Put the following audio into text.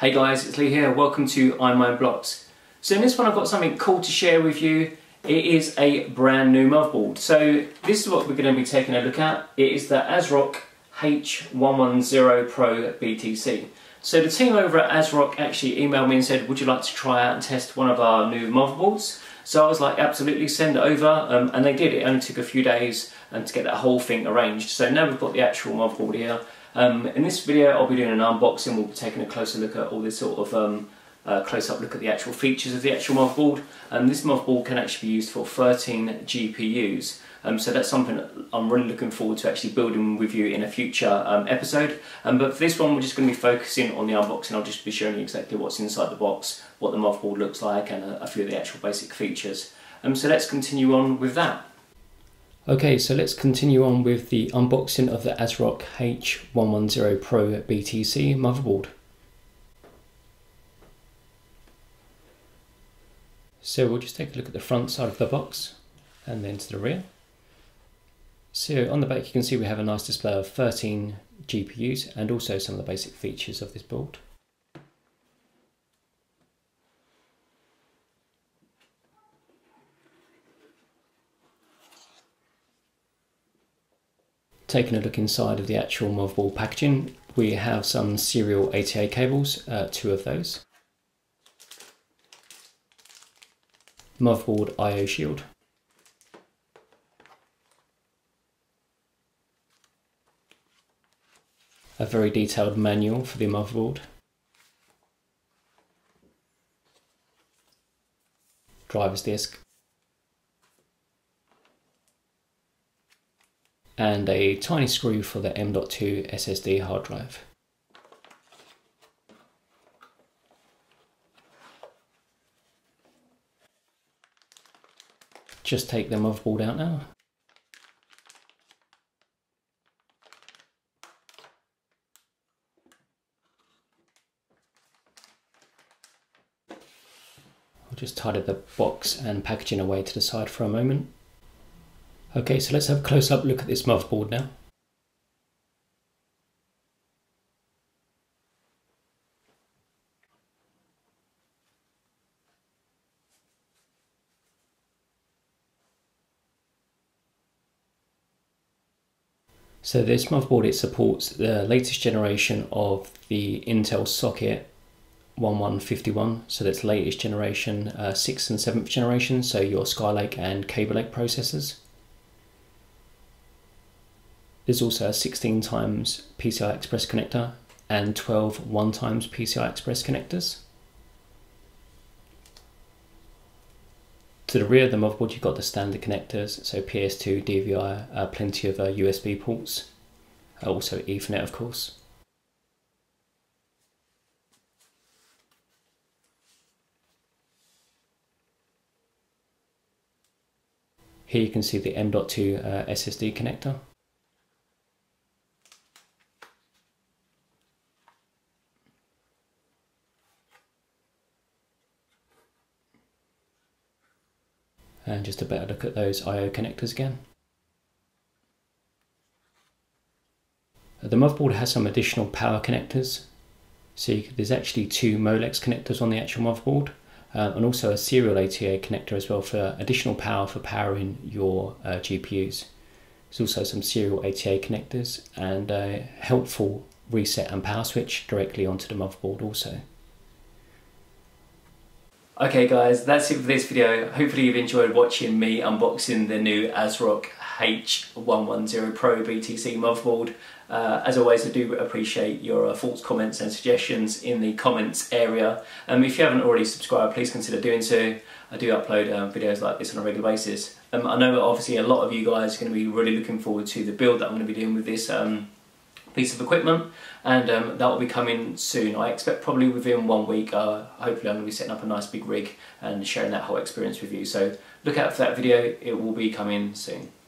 Hey guys, it's Lee here, welcome to IMineBlocks. So in this one I've got something cool to share with you. It is a brand new motherboard. So this is what we're going to be taking a look at. It is the ASRock H110 Pro BTC. So the team over at ASRock actually emailed me and said, would you like to try out and test one of our new motherboards? So I was like, absolutely, send it over, and they did. It only took a few days to get that whole thing arranged. So now we've got the actual motherboard here. In this video I'll be doing an unboxing. We'll be taking a closer look at all this sort of close-up look at the actual features of the actual motherboard. This motherboard can actually be used for 13 GPUs. So that's something that I'm really looking forward to actually building with you in a future episode. But for this one we're just going to be focusing on the unboxing. I'll just be showing you exactly what's inside the box, what the motherboard looks like, and a few of the actual basic features. So let's continue on with that. Okay, so let's continue on with the unboxing of the ASRock H110 Pro BTC motherboard. So we'll just take a look at the front side of the box and then to the rear. So on the back you can see we have a nice display of 13 GPUs and also some of the basic features of this board. Taking a look inside of the actual motherboard packaging, we have some serial ATA cables, two of those. Motherboard I/O shield. A very detailed manual for the motherboard. Driver's disc. And a tiny screw for the M.2 SSD hard drive. Just take the motherboard out now. I'll just tidy the box and packaging away to the side for a moment. Okay, so let's have a close-up look at this motherboard now. So this motherboard, it supports the latest generation of the Intel socket 1151, so that's latest generation, 6th and 7th generation, so your Skylake and Kaby Lake processors. There's also a 16 times PCI Express connector and 12 1 times PCI Express connectors. To the rear of the motherboard you've got the standard connectors, so PS2, DVI, plenty of USB ports, also Ethernet of course. Here you can see the M.2 SSD connector. And just a better look at those I/O connectors again. The motherboard has some additional power connectors. So there's actually two Molex connectors on the actual motherboard, and also a serial ATA connector as well for additional power for powering your GPUs. There's also some serial ATA connectors and a helpful reset and power switch directly onto the motherboard also. Okay guys, that's it for this video. Hopefully you've enjoyed watching me unboxing the new ASRock H110 Pro BTC motherboard. As always, I do appreciate your thoughts, comments and suggestions in the comments area. If you haven't already subscribed, please consider doing so. I do upload videos like this on a regular basis. I know obviously a lot of you guys are going to be really looking forward to the build that I'm going to be doing with this piece of equipment, and that will be coming soon. I expect probably within 1 week. Hopefully I'm going to be setting up a nice big rig and sharing that whole experience with you, so look out for that video. It will be coming soon.